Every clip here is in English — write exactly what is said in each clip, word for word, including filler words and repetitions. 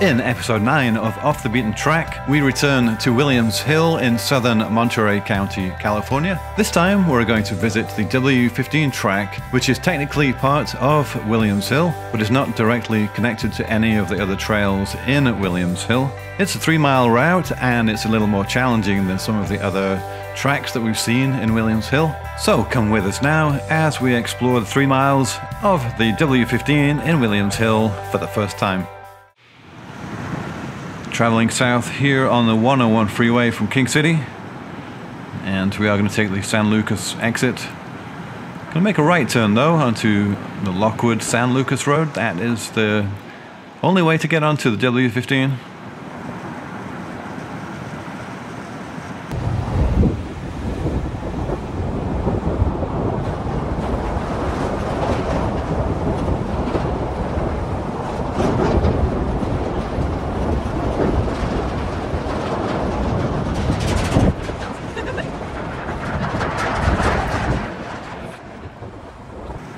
In episode nine of Off the Beaten Track, we return to Williams Hill in southern Monterey County, California. This time we're going to visit the W fifteen track, which is technically part of Williams Hill, but is not directly connected to any of the other trails in Williams Hill. It's a three-mile route and it's a little more challenging than some of the other tracks that we've seen in Williams Hill. So come with us now as we explore the three miles of the W fifteen in Williams Hill for the first time. Traveling south here on the one oh one freeway from King City, and we are going to take the San Lucas exit. Going to make a right turn though onto the Lockwood-San Lucas Road. That is the only way to get onto the W fifteen.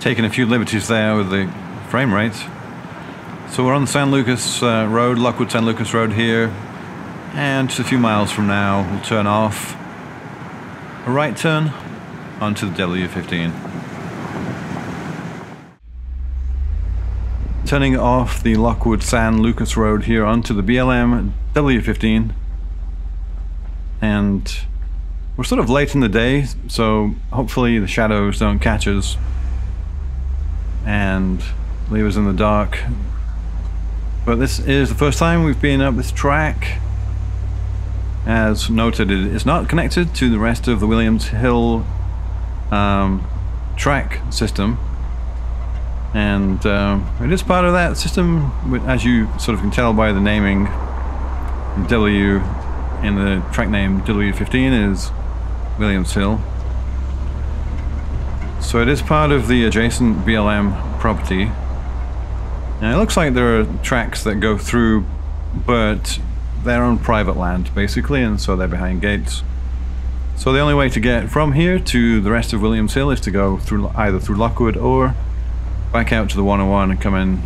Taking a few liberties there with the frame rates. So we're on the San Lucas uh, Road, Lockwood-San Lucas Road here, and just a few miles from now we'll turn off a right turn onto the W fifteen. Turning off the Lockwood-San Lucas Road here onto the B L M W fifteen, and we're sort of late in the day, so hopefully the shadows don't catch us and leave us in the dark. But this is the first time we've been up this track. As noted, it is not connected to the rest of the Williams Hill um, track system, and um, it is part of that system, as you sort of can tell by the naming. W in the track name W fifteen is Williams Hill. So it is part of the adjacent B L M property. Now it looks like there are tracks that go through, but they're on private land basically, and so they're behind gates. So the only way to get from here to the rest of Williams Hill is to go through either through Lockwood or back out to the one oh one and come in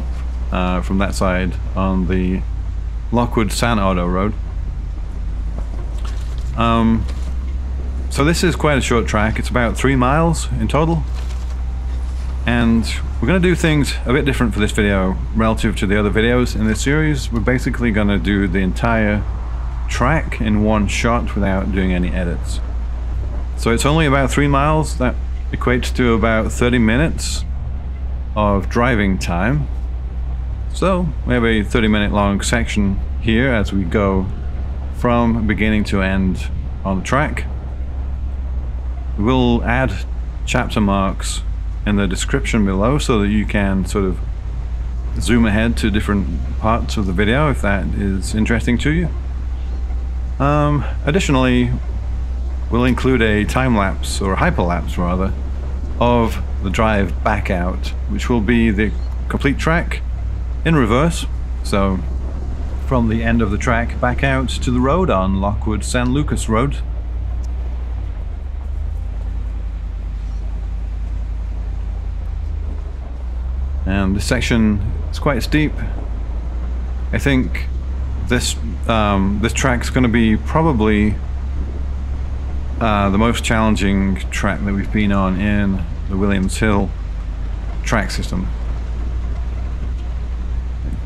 uh, from that side on the Lockwood-San Ardo Road. Um, So this is quite a short track. It's about three miles in total, and we're going to do things a bit different for this video relative to the other videos in this series. We're basically going to do the entire track in one shot without doing any edits. So it's only about three miles. That equates to about thirty minutes of driving time. So we have a thirty minute long section here as we go from beginning to end on the track. We'll add chapter marks in the description below so that you can sort of zoom ahead to different parts of the video if that is interesting to you. Um, additionally, we'll include a time-lapse, or a hyperlapse rather, of the drive back out, which will be the complete track in reverse. So from the end of the track back out to the road on Lockwood-San Lucas Road. And this section is quite steep. I think this um, this track's going to be probably uh, the most challenging track that we've been on in the Williams Hill track system.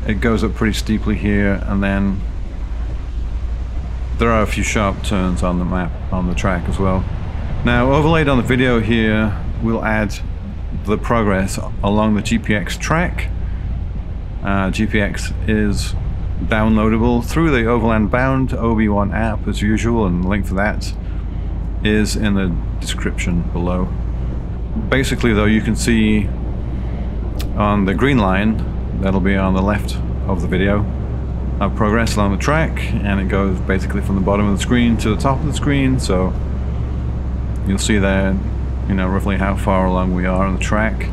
It goes up pretty steeply here, and then there are a few sharp turns on the map, on the track as well. Now, overlaid on the video here, we'll add the progress along the G P X track. Uh, G P X is downloadable through the Overland Bound Obi-Wan app as usual, and the link for that is in the description below. Basically though, you can see on the green line, that'll be on the left of the video, our progress along the track, and it goes basically from the bottom of the screen to the top of the screen, so you'll see there, you know, roughly how far along we are on the track.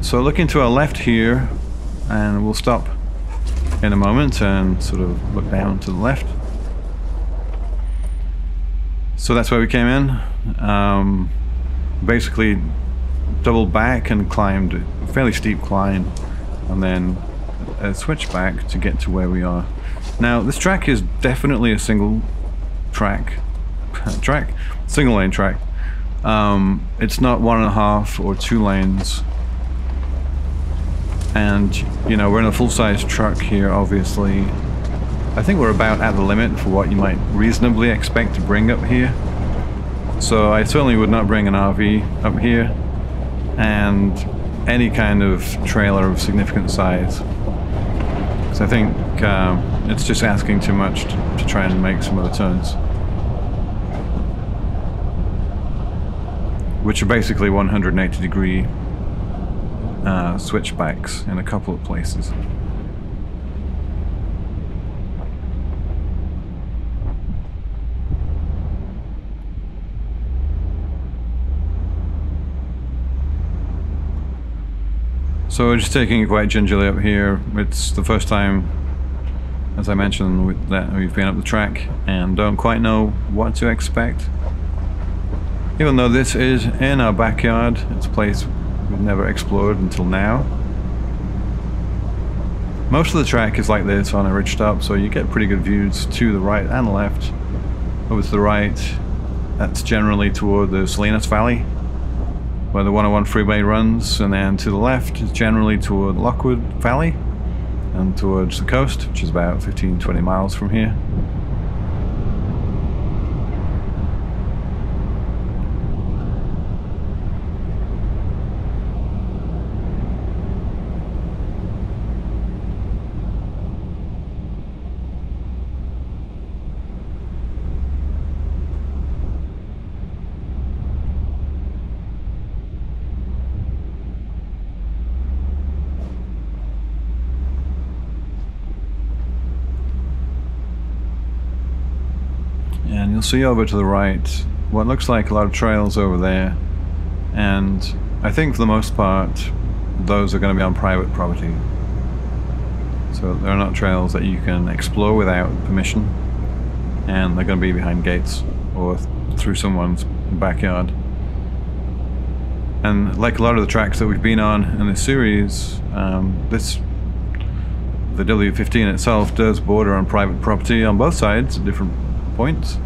So looking to our left here, and we'll stop in a moment and sort of look down to the left. So that's why we came in. Um, basically doubled back and climbed a fairly steep climb, and then a switchback to get to where we are. Now this track is definitely a single track, track, single lane track. Um, it's not one and a half or two lanes. And, you know, we're in a full-size truck here, obviously. I think we're about at the limit for what you might reasonably expect to bring up here. So I certainly would not bring an R V up here, and any kind of trailer of significant size. Because I think um, it's just asking too much to, to try and make some of the turns. Which are basically one hundred eighty degree uh, switchbacks in a couple of places. So we're just taking it quite gingerly up here. It's the first time, as I mentioned, that we've been up the track and don't quite know what to expect. Even though this is in our backyard, it's a place we've never explored until now. Most of the track is like this on a ridge top, so you get pretty good views to the right and left. Over to the right, that's generally toward the Salinas Valley, where the one oh one freeway runs, and then to the left is generally toward Lockwood Valley, and towards the coast, which is about fifteen to twenty miles from here. And you'll see over to the right what looks like a lot of trails over there, and I think for the most part those are going to be on private property, so they're not trails that you can explore without permission, and they're going to be behind gates or th through someone's backyard. And like a lot of the tracks that we've been on in this series, um, this the W fifteen itself does border on private property on both sides at different points.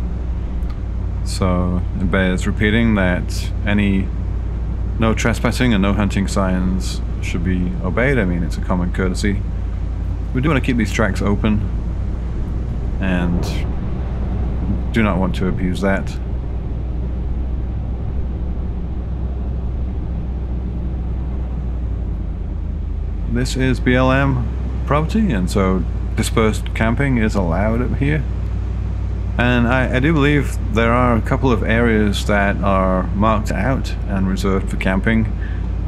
So it bears repeating that any no trespassing and no hunting signs should be obeyed. I mean, it's a common courtesy. We do want to keep these tracks open and do not want to abuse that. This is B L M property, and so dispersed camping is allowed up here. And I, I do believe there are a couple of areas that are marked out and reserved for camping,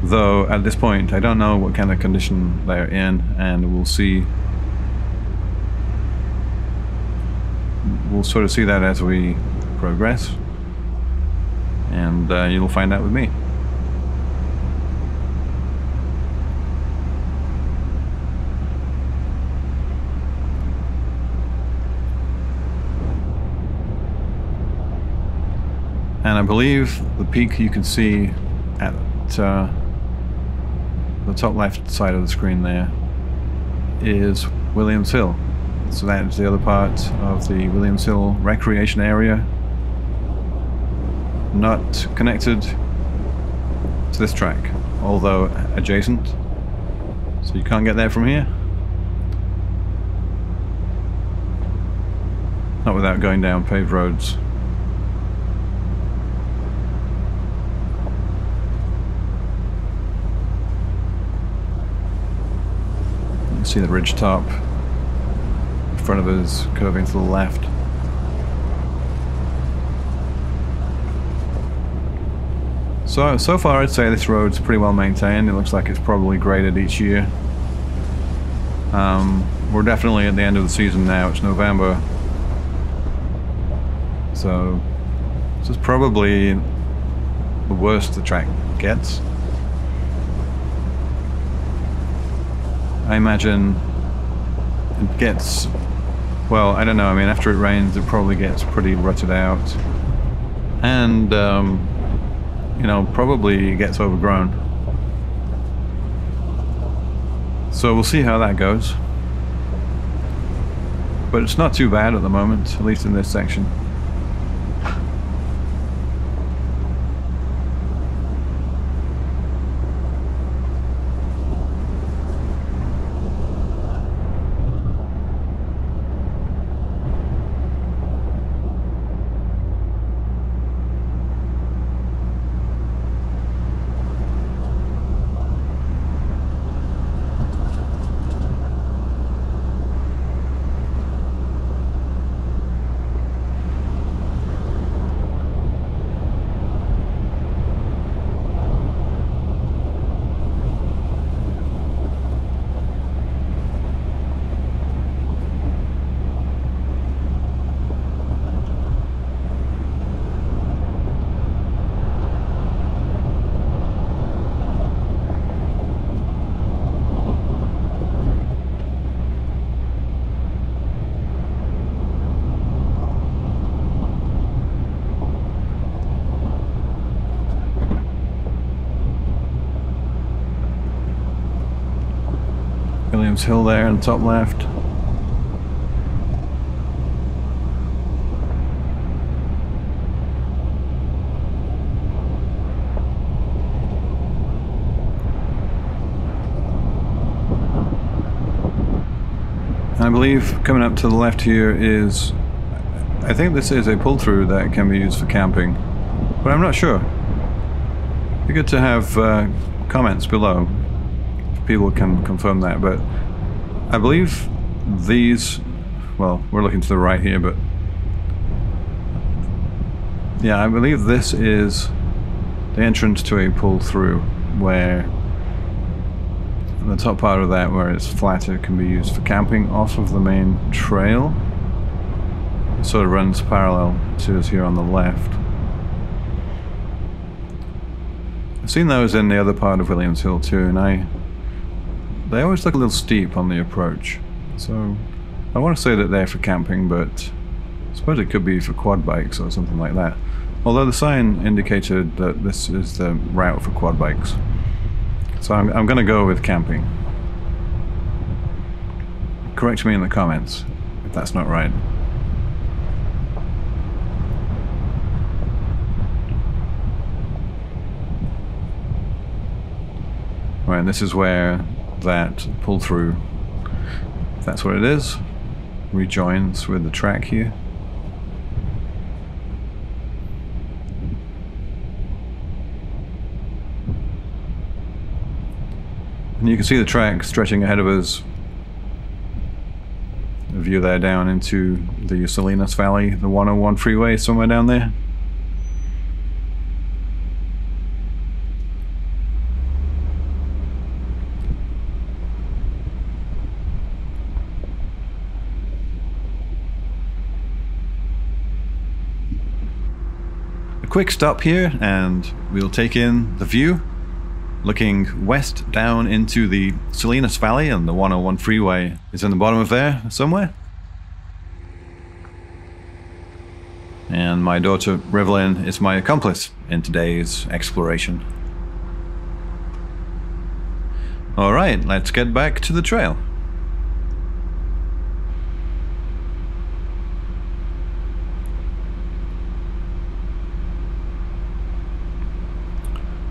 though at this point I don't know what kind of condition they're in, and we'll see. We'll sort of see that as we progress, and uh, you'll find out with me. And I believe the peak you can see at uh, the top left side of the screen there is Williams Hill. So that is the other part of the Williams Hill recreation area, not connected to this track, although adjacent. So you can't get there from here. Not without going down paved roads. See the ridge top in front of us curving to the left. So, so far I'd say this road's pretty well maintained. It looks like it's probably graded each year. Um, we're definitely at the end of the season now. It's November. So this is probably the worst the track gets. I imagine it gets, well, I don't know, I mean, after it rains it probably gets pretty rutted out, and um, you know, probably gets overgrown. So we'll see how that goes. But it's not too bad at the moment, at least in this section. Williams Hill there in the top left. I believe coming up to the left here is, I think this is a pull-through that can be used for camping, but I'm not sure. It'd be good to have uh, comments below. People can confirm that, but I believe these, well, we're looking to the right here, but yeah, I believe this is the entrance to a pull-through where the top part of that, where it's flatter, can be used for camping off of the main trail. It sort of runs parallel to us here on the left. I've seen those in the other part of Williams Hill too, and I they always look a little steep on the approach, so I want to say that they're for camping, but I suppose it could be for quad bikes or something like that. Although the sign indicated that this is the route for quad bikes, so I'm, I'm going to go with camping. Correct me in the comments if that's not right. Right, and this is where that pull through, that's what it is, rejoins with the track here. And you can see the track stretching ahead of us, a view there down into the Salinas Valley, the one oh one freeway somewhere down there. Quick stop here and we'll take in the view looking west down into the Salinas Valley, and the one oh one freeway is in the bottom of there somewhere. And my daughter Revelyn is my accomplice in today's exploration. Alright, let's get back to the trail.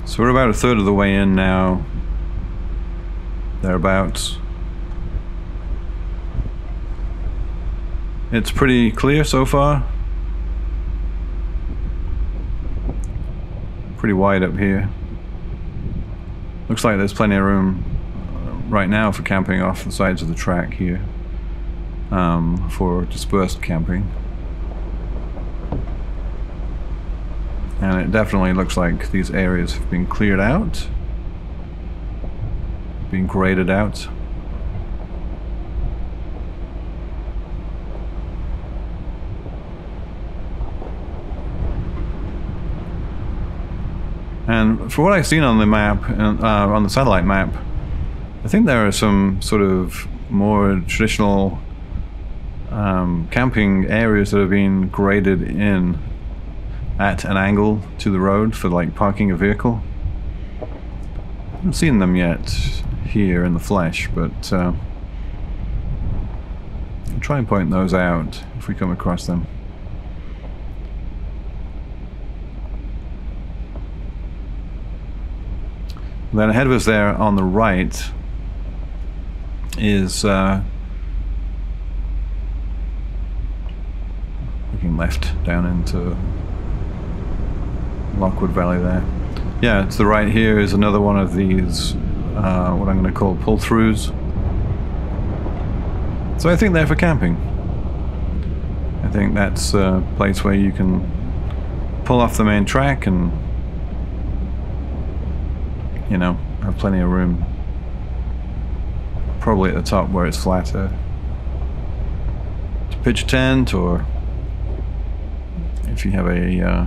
So we're about a third of the way in now, thereabouts. It's pretty clear so far. Pretty wide up here. Looks like there's plenty of room right now for camping off the sides of the track here, um, for dispersed camping. And it definitely looks like these areas have been cleared out, been graded out. And for what I've seen on the map, uh, on the satellite map, I think there are some sort of more traditional um, camping areas that have been graded in. at an angle to the road for like parking a vehicle. I haven't seen them yet here in the flesh, but uh, I'll try and point those out if we come across them. Then ahead of us there on the right is uh, looking left down into Lockwood Valley there. Yeah, to the right here is another one of these uh, what I'm going to call pull-throughs. So I think they're for camping. I think that's a place where you can pull off the main track and, you know, have plenty of room. Probably at the top where it's flatter to pitch a tent, or if you have a uh,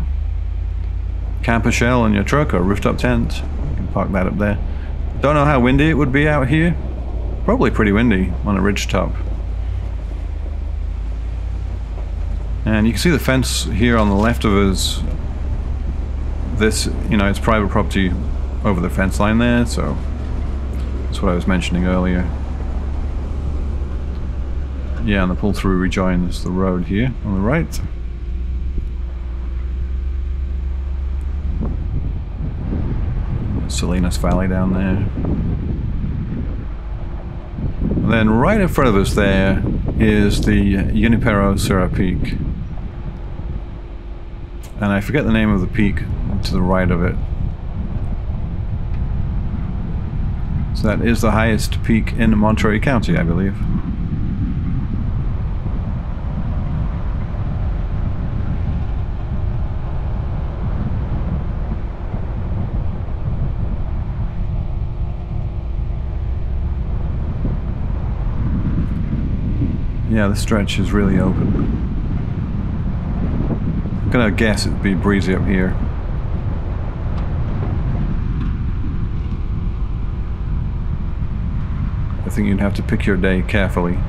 camper shell on your truck or a rooftop tent, you can park that up there. Don't know how windy it would be out here. Probably pretty windy on a ridge top. And you can see the fence here on the left of us. This, you know, it's private property over the fence line there, so that's what I was mentioning earlier. Yeah, and the pull-through rejoins the road here on the right. Salinas Valley down there. And then right in front of us there is the Junipero Serra Peak. And I forget the name of the peak to the right of it. So that is the highest peak in Monterey County, I believe. Yeah, the stretch is really open. I'm gonna guess it'd be breezy up here. I think you'd have to pick your day carefully.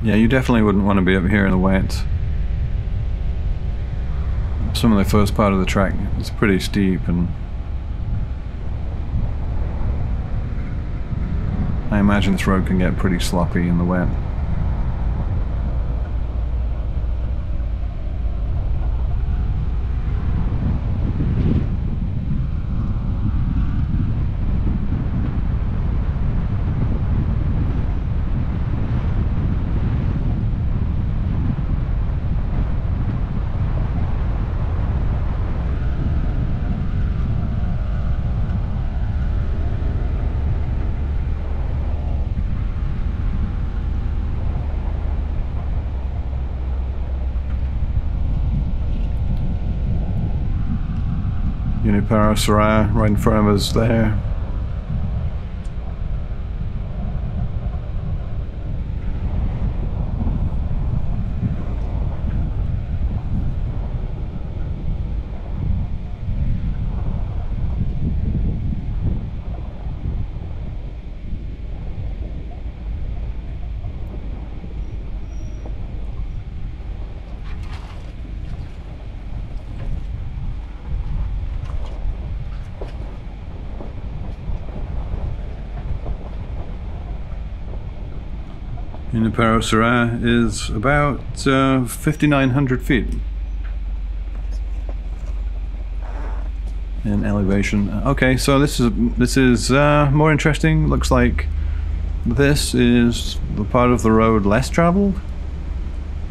Yeah, you definitely wouldn't want to be up here in the wet. Some of the first part of the track is pretty steep, and I imagine this road can get pretty sloppy in the wet. Junipero Serra right in front of us there. Junipero Serra is about uh, fifty-nine hundred feet in elevation. Okay, so this is this is uh, more interesting. Looks like this is the part of the road less traveled.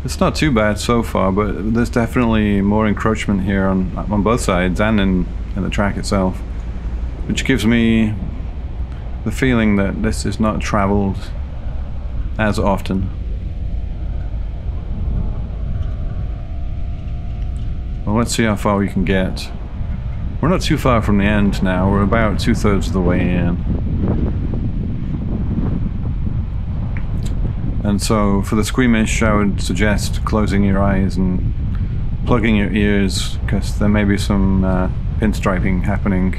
It's not too bad so far, but there's definitely more encroachment here on on both sides and in in the track itself, which gives me the feeling that this is not traveled as often. Well, let's see how far we can get. We're not too far from the end now, we're about two-thirds of the way in. And so, for the squeamish, I would suggest closing your eyes and plugging your ears, because there may be some uh, pinstriping happening.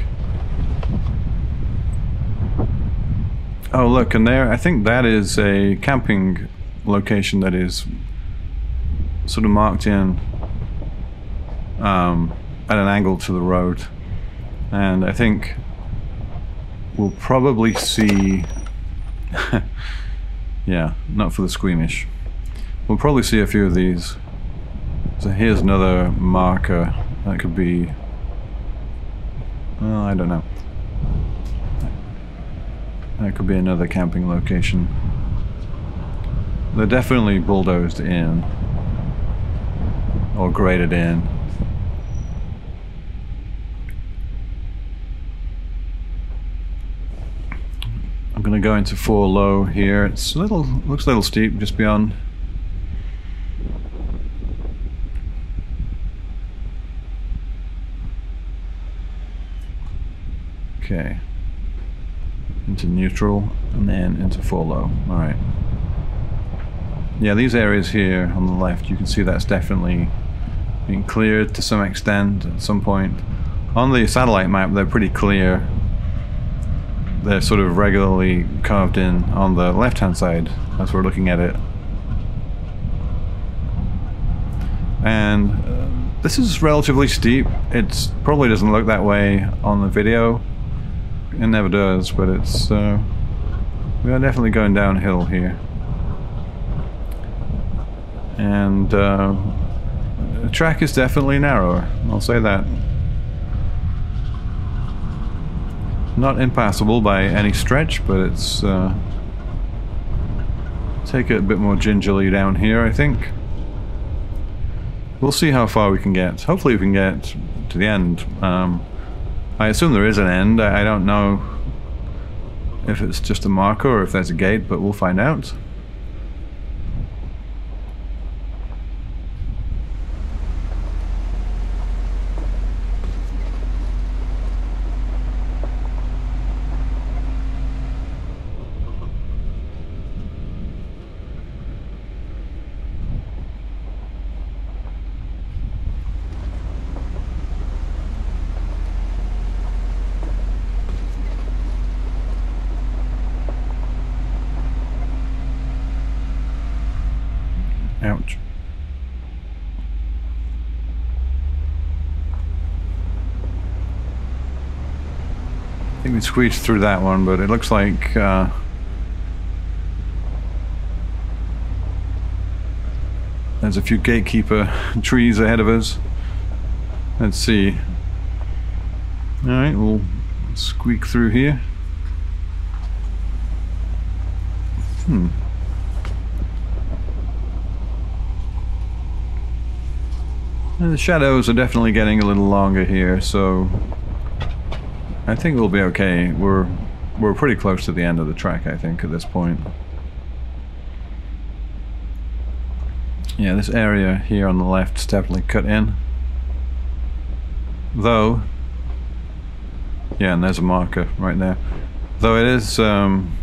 Oh look, and there, I think that is a camping location that is sort of marked in um, at an angle to the road. And I think we'll probably see, yeah, not for the squeamish. We'll probably see a few of these. So here's another marker that could be, well, I don't know. That could be another camping location. They're definitely bulldozed in or graded in. I'm gonna go into four low here. It's a little, looks a little steep just beyond. Okay. Into neutral and then into four low. All right. Yeah, these areas here on the left, you can see that's definitely being cleared to some extent at some point. On the satellite map, they're pretty clear. They're sort of regularly carved in on the left-hand side as we're looking at it. And uh, this is relatively steep. It probably doesn't look that way on the video. It never does, but it's, uh, we are definitely going downhill here. And uh, the track is definitely narrower, I'll say that. Not impassable by any stretch, but it's, uh, take it a bit more gingerly down here, I think. We'll see how far we can get. Hopefully we can get to the end. Um, I assume there is an end. I don't know if it's just a marker or if there's a gate, but we'll find out. Ouch. I think we squeezed through that one, but it looks like uh, there's a few gatekeeper trees ahead of us. Let's see. Alright, we'll squeak through here. Hmm. The shadows are definitely getting a little longer here, so I think we'll be okay. We're we're pretty close to the end of the track, I think, at this point. Yeah, this area here on the left is definitely cut in. Though, yeah, and there's a marker right there. Though it is um,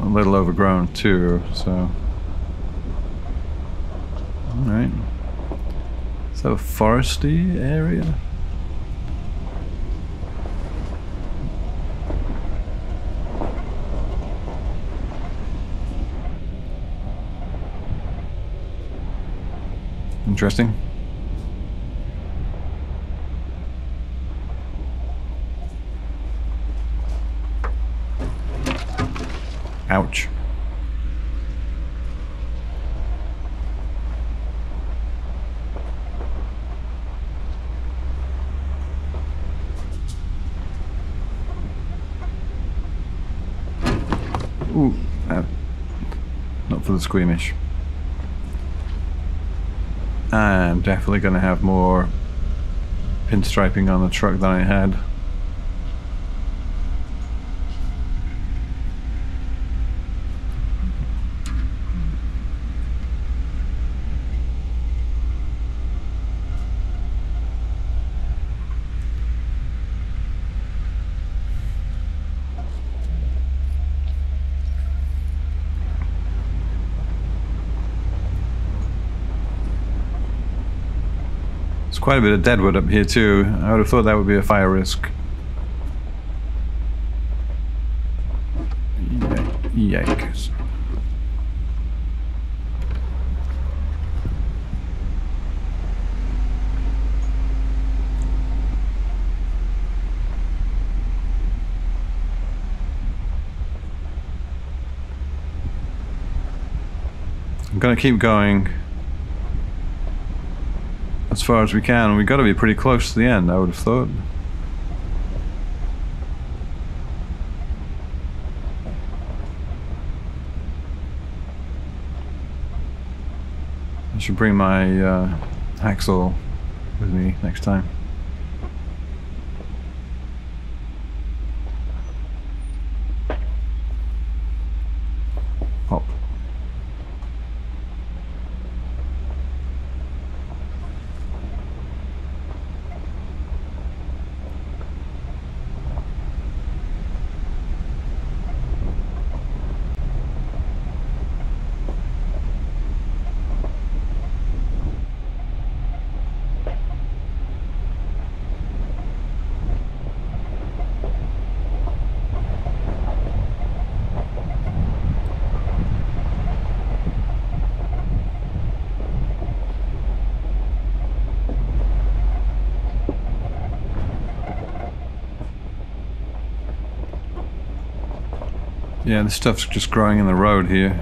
a little overgrown too, so. Alright, so a foresty area. Interesting. Ouch. Ooh, uh, not for the squeamish. I'm definitely going to have more pinstriping on the truck than I had. There's quite a bit of deadwood up here too. I would have thought that would be a fire risk. Yikes. I'm gonna keep going as far as we can. We've got to be pretty close to the end, I would have thought. I should bring my uh, hacksaw with me next time. Pop. Yeah, this stuff's just growing in the road here.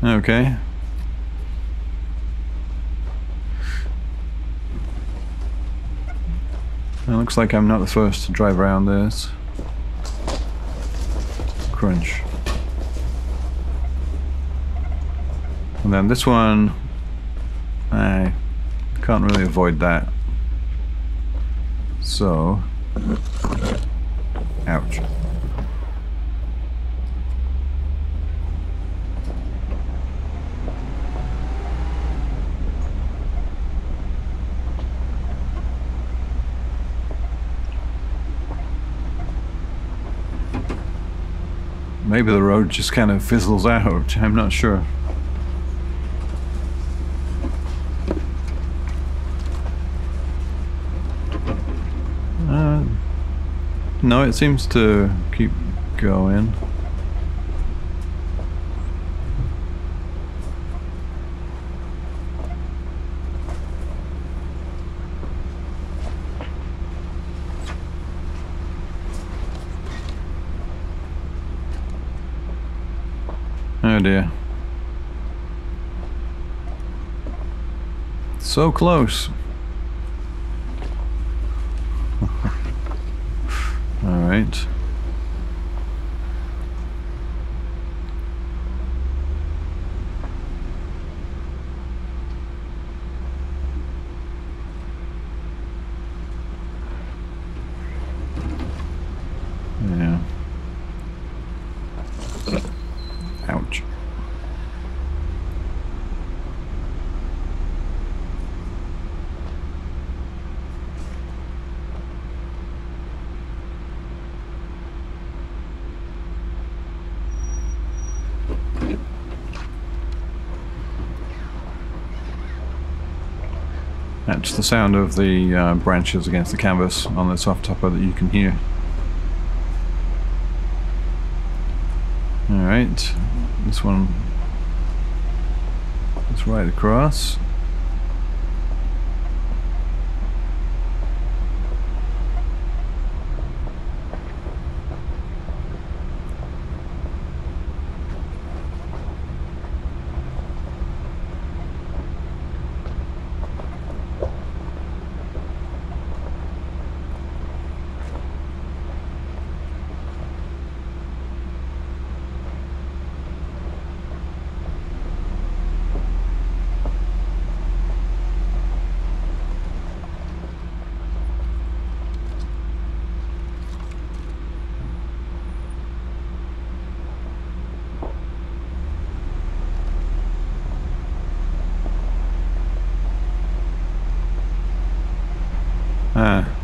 Okay. It looks like I'm not the first to drive around this. Crunch. And then this one, I can't really avoid that. So, ouch. Maybe the road just kind of fizzles out, I'm not sure. Uh, no, it seems to keep going. Oh dear. So close. Alright. That's the sound of the uh, branches against the canvas on the soft topper that you can hear. Alright, this one is right across.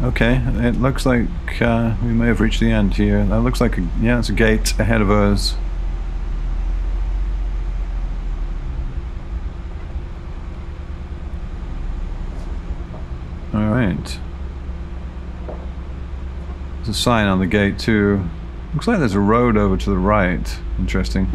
Okay, it looks like uh, we may have reached the end here. That looks like, a, yeah, it's a gate ahead of us. Alright. There's a sign on the gate too. Looks like there's a road over to the right. Interesting.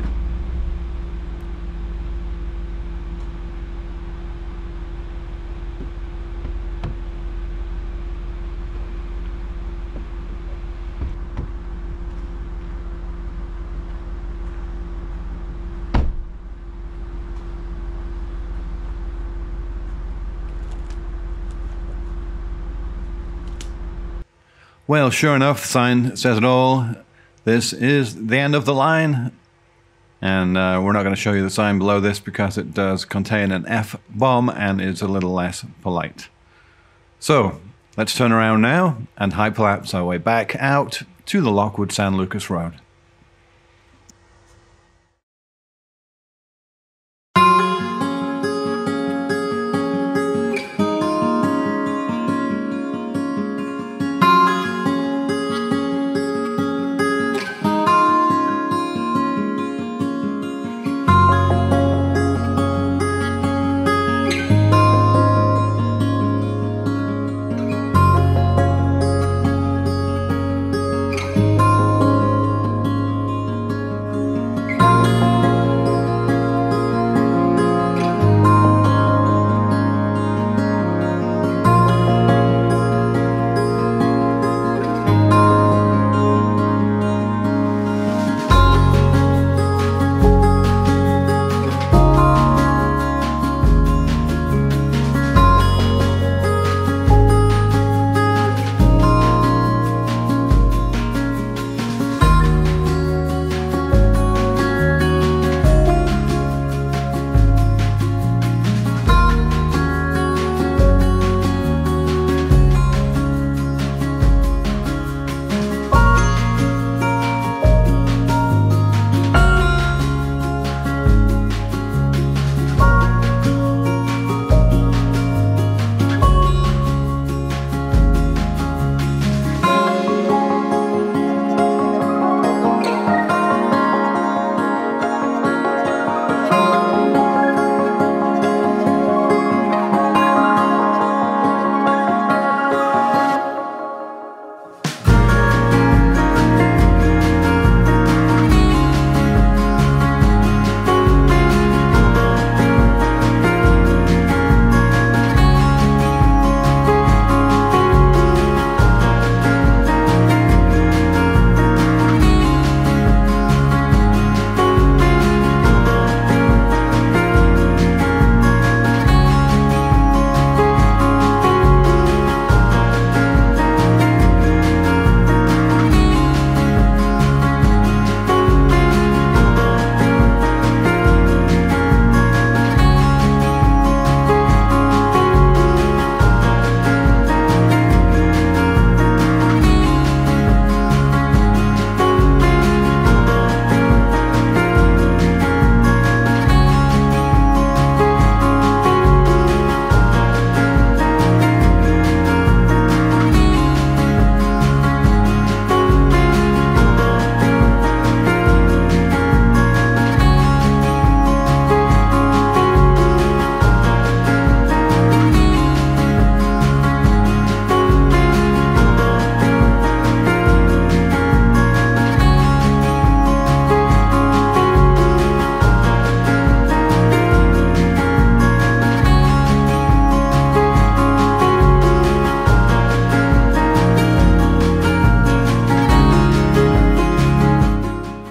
Well, sure enough, the sign says it all. This is the end of the line. And uh, we're not going to show you the sign below this because it does contain an F bomb and is a little less polite. So, let's turn around now and hyperlapse our way back out to the Lockwood-San Lucas Road.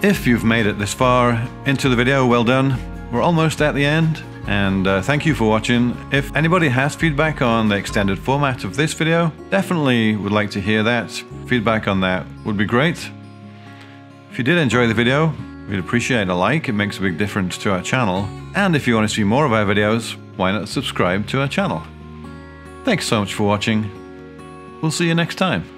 If you've made it this far into the video, well done. We're almost at the end, and uh, thank you for watching. If anybody has feedback on the extended format of this video, definitely would like to hear that. Feedback on that would be great. If you did enjoy the video, we'd appreciate a like. It makes a big difference to our channel. And if you want to see more of our videos, why not subscribe to our channel? Thanks so much for watching. We'll see you next time.